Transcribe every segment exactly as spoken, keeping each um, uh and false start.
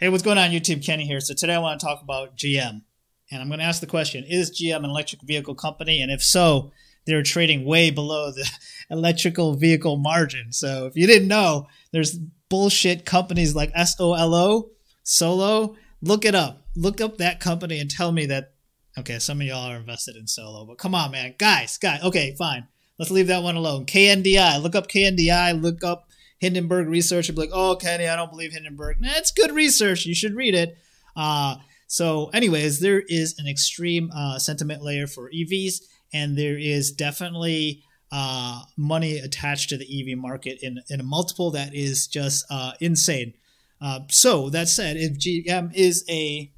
Hey, what's going on YouTube? Kenny here. So today I want to talk about G M. And I'm going to ask the question, is G M an electric vehicle company? And if so, they're trading way below the electrical vehicle margin. So if you didn't know, there's bullshit companies like S O L O, Solo. Look it up. Look up that company and tell me that, okay, some of y'all are invested in Solo, but come on, man. Guys, guys, okay, fine. Let's leave that one alone. K N D I. Look up K N D I. Look up Hindenburg Research and be like, oh, Kenny, I don't believe Hindenburg. Nah, it's good research. You should read it. Uh, so anyways, there is an extreme uh, sentiment layer for E Vs, and there is definitely uh, money attached to the E V market in, in a multiple that is just uh, insane. Uh, so that said, if G M is a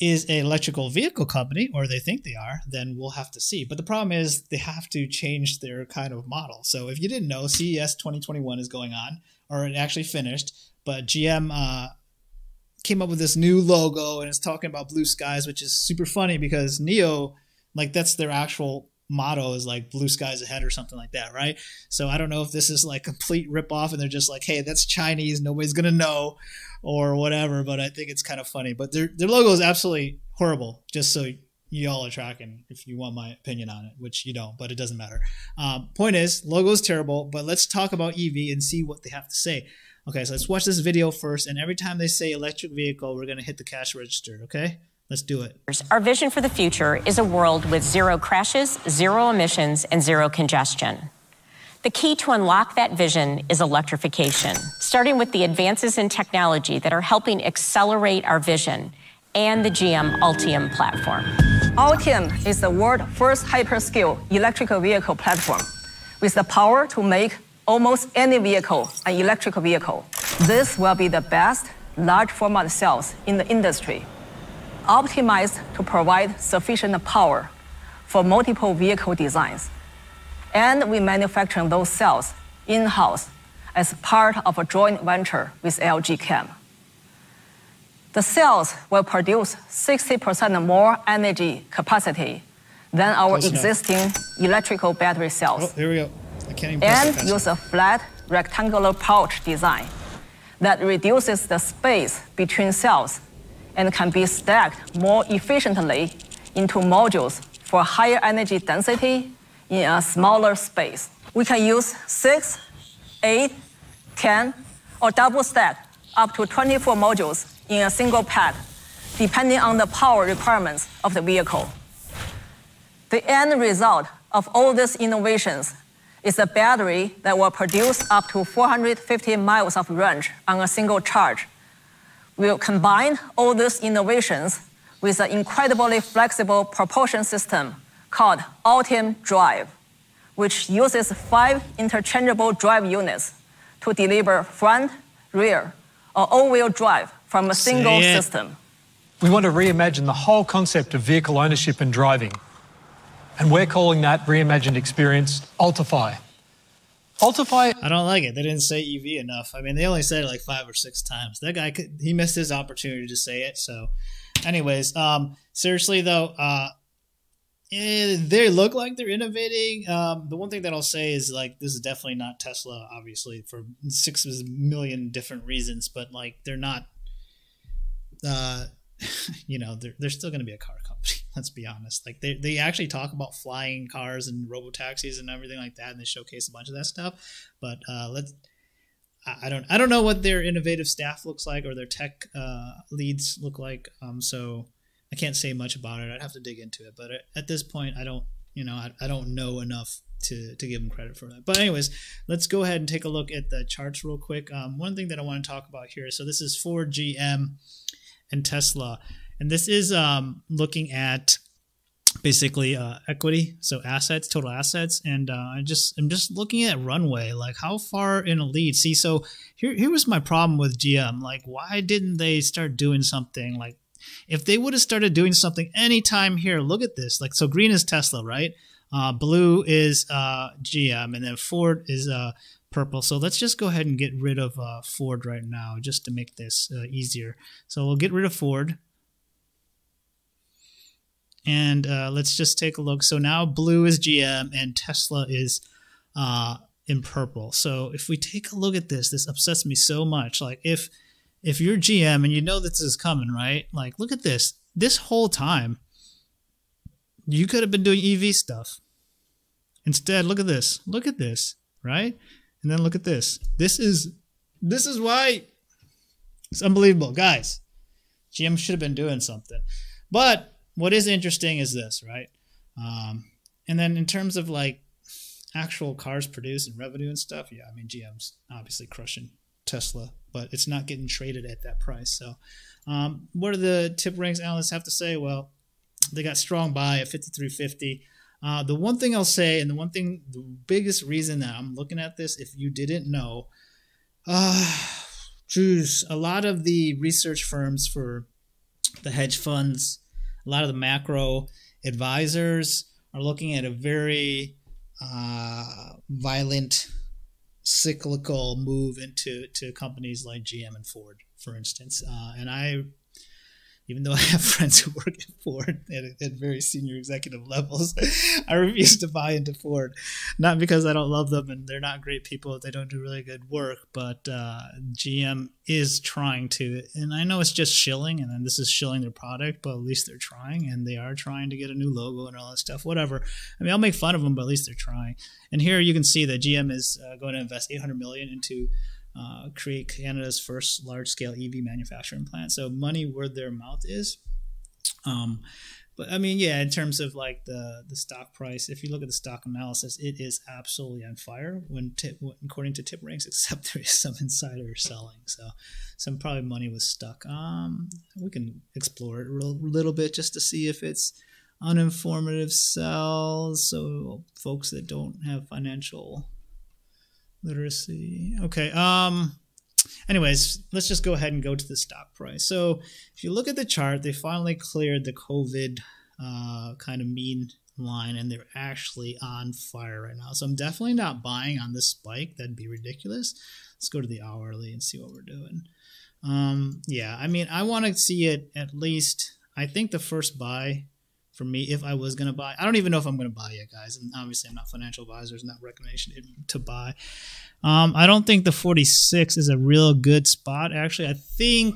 is an electrical vehicle company, or they think they are, then we'll have to see. But the problem is they have to change their kind of model. So if you didn't know, C E S twenty twenty-one is going on, or it actually finished, but G M uh, came up with this new logo and it's talking about blue skies, which is super funny because N I O, like that's their actual motto, is like blue skies ahead or something like that, right? So I don't know if this is like complete ripoff and they're just like, hey, that's Chinese, nobody's gonna know or whatever, but I think it's kind of funny. But their their logo is absolutely horrible, just so y'all are tracking if you want my opinion on it, which you don't, but it doesn't matter. Um, point is, logo is terrible, but let's talk about E V and see what they have to say. Okay, so let's watch this video first, and every time they say electric vehicle, we're gonna hit the cash register, okay? Let's do it. Our vision for the future is a world with zero crashes, zero emissions, and zero congestion. The key to unlock that vision is electrification, starting with the advances in technology that are helping accelerate our vision and the G M Ultium platform. Ultium is the world's first hyperscale electrical vehicle platform with the power to make almost any vehicle an electric vehicle. This will be the best large format cells in the industry, optimized to provide sufficient power for multiple vehicle designs. And we manufacture those cells in-house as part of a joint venture with L G Chem. The cells will produce sixty percent more energy capacity than our Close existing enough. electrical battery cells. Oh, here we go. I can't even and use a flat rectangular pouch design that reduces the space between cells and can be stacked more efficiently into modules for higher energy density in a smaller space. We can use six, eight, ten, or double stack up to twenty-four modules in a single pack, depending on the power requirements of the vehicle. The end result of all these innovations is a battery that will produce up to four hundred fifty miles of range on a single charge. We'll combine all these innovations with an incredibly flexible propulsion system called Ultium Drive, which uses five interchangeable drive units to deliver front, rear, or all-wheel drive from a single system. We want to reimagine the whole concept of vehicle ownership and driving. And we're calling that reimagined experience Ultifi. Ultifi. I don't like it. They didn't say E V enough. I mean, they only said it like five or six times. That guy, could, he missed his opportunity to say it. So anyways, um, seriously though, uh, they look like they're innovating. Um, the one thing that I'll say is like, this is definitely not Tesla, obviously, for six million different reasons, but like they're not, uh, you know, they're, they're still going to be a car company. Let's be honest. Like they, they actually talk about flying cars and robo taxis and everything like that. And they showcase a bunch of that stuff, but, uh, let's, I, I don't, I don't know what their innovative staff looks like or their tech, uh, leads look like. Um, so I can't say much about it. I'd have to dig into it, but at this point I don't, you know, I, I don't know enough to, to give them credit for that. But anyways, let's go ahead and take a look at the charts real quick. Um, one thing that I want to talk about here. So this is for G M and Tesla. And this is um, looking at basically uh, equity, so assets, total assets, and uh, I just I'm just looking at runway, like how far in a lead. See, so here here was my problem with G M. Like, why didn't they start doing something? Like, if they would have started doing something anytime here, look at this. Like, so green is Tesla, right? Uh, blue is uh, G M, and then Ford is uh, purple. So let's just go ahead and get rid of uh, Ford right now, just to make this uh, easier. So we'll get rid of Ford. And uh, let's just take a look. So now blue is G M and Tesla is uh, in purple. So if we take a look at this, this upsets me so much. Like if if you're G M and you know this is coming, right? Like, look at this. This whole time, you could have been doing E V stuff. Instead, look at this. Look at this, right? And then look at this. This is, this is why it's unbelievable. Guys, G M should have been doing something. But what is interesting is this, right? Um, and then in terms of like actual cars produced and revenue and stuff, yeah, I mean, G M's obviously crushing Tesla, but it's not getting traded at that price. So um, what do the TipRanks analysts have to say? Well, they got strong buy at fifty-three fifty. Uh, the one thing I'll say, and the one thing, the biggest reason that I'm looking at this, if you didn't know, uh, geez, a lot of the research firms for the hedge funds, a lot of the macro advisors are looking at a very uh, violent cyclical move into to companies like G M and Ford, for instance. Uh, and I, even though I have friends who work at Ford at, at very senior executive levels, I refuse to buy into Ford. Not because I don't love them and they're not great people, they don't do really good work, but uh, G M is trying to. And I know it's just shilling, and then this is shilling their product, but at least they're trying, and they are trying to get a new logo and all that stuff, whatever. I mean, I'll make fun of them, but at least they're trying. And here you can see that G M is uh, going to invest eight hundred million dollars into Uh, create Canada's first large-scale E V manufacturing plant. So money where their mouth is. Um, but I mean, yeah, in terms of like the the stock price, if you look at the stock analysis, it is absolutely on fire. When, tip, when according to TipRanks, except there is some insider selling, so some probably money was stuck. Um, we can explore it a little bit just to see if it's uninformative sells. So folks that don't have financial literacy. Okay. Um, anyways, let's just go ahead and go to the stock price. So if you look at the chart, they finally cleared the COVID uh, kind of mean line, and they're actually on fire right now. So I'm definitely not buying on this spike. That'd be ridiculous. Let's go to the hourly and see what we're doing. Um, yeah, I mean, I want to see it at least, I think the first buy for me, if I was going to buy, I don't even know if I'm going to buy yet, guys. And obviously, I'm not financial advisors, not recommendation to buy. Um, I don't think the forty-six is a real good spot. Actually, I think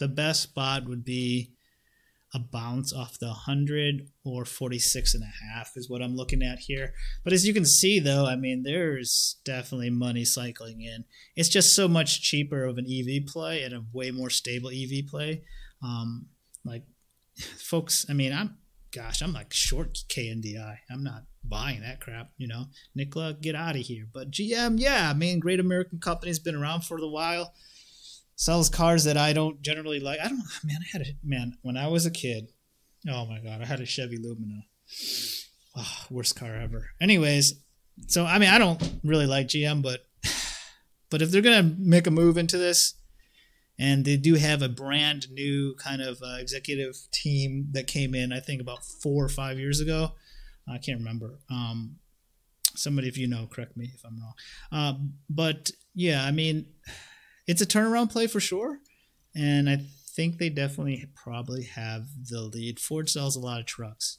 the best spot would be a bounce off the one hundred or forty-six and a half is what I'm looking at here. But as you can see, though, I mean, there's definitely money cycling in. It's just so much cheaper of an E V play and a way more stable E V play. Um, like, folks, I mean, I'm, gosh, I'm like short K N D I. I'm not buying that crap, you know. Nikola, get out of here. But G M, yeah, I mean, great American company's been around for a while. Sells cars that I don't generally like. I don't, man, I had a, man, when I was a kid, oh my God, I had a Chevy Lumina. Oh, worst car ever. Anyways, so, I mean, I don't really like G M, but, but if they're going to make a move into this, and they do have a brand new kind of uh, executive team that came in, I think, about four or five years ago. I can't remember. Um, somebody, if you know, correct me if I'm wrong. Um, but, yeah, I mean, it's a turnaround play for sure. And I think they definitely probably have the lead. Ford sells a lot of trucks.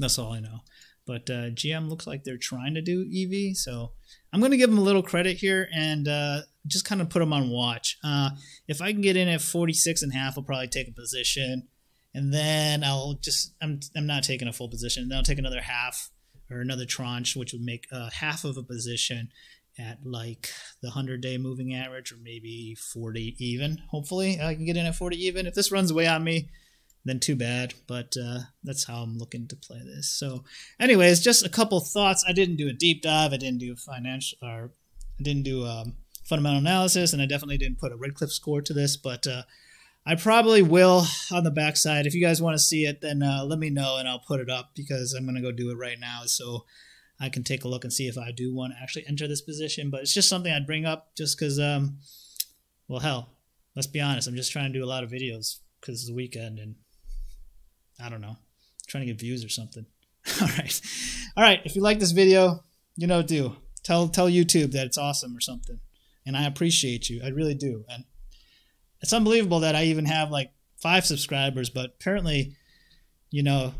That's all I know. But uh, G M looks like they're trying to do E V. So I'm going to give them a little credit here and uh, just kind of put them on watch. Uh, if I can get in at forty-six and a half, I'll probably take a position. And then I'll just, I'm, I'm not taking a full position. And then I'll take another half or another tranche, which would make uh, half of a position at like the one hundred day moving average or maybe forty even. Hopefully I can get in at forty even. If this runs away on me, then too bad, but uh, that's how I'm looking to play this. So anyways, just a couple thoughts. I didn't do a deep dive. I didn't do financial, or I didn't do um, fundamental analysis, and I definitely didn't put a Red Cliff score to this, but uh, I probably will on the backside. If you guys want to see it, then uh, let me know, and I'll put it up because I'm going to go do it right now so I can take a look and see if I do want to actually enter this position. But it's just something I'd bring up just because, um, well, hell, let's be honest. I'm just trying to do a lot of videos because it's the weekend, and I don't know, trying to get views or something. All right. All right. If you like this video, you know, do tell, tell YouTube that it's awesome or something. And I appreciate you. I really do. And it's unbelievable that I even have like five subscribers, but apparently, you know,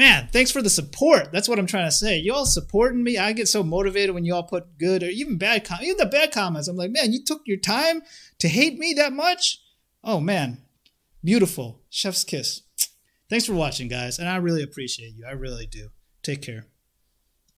man, thanks for the support. That's what I'm trying to say. You all supporting me. I get so motivated when you all put good or even bad comments, even the bad comments. I'm like, man, you took your time to hate me that much? Oh, man. Beautiful. Chef's kiss. Thanks for watching, guys. And I really appreciate you. I really do. Take care.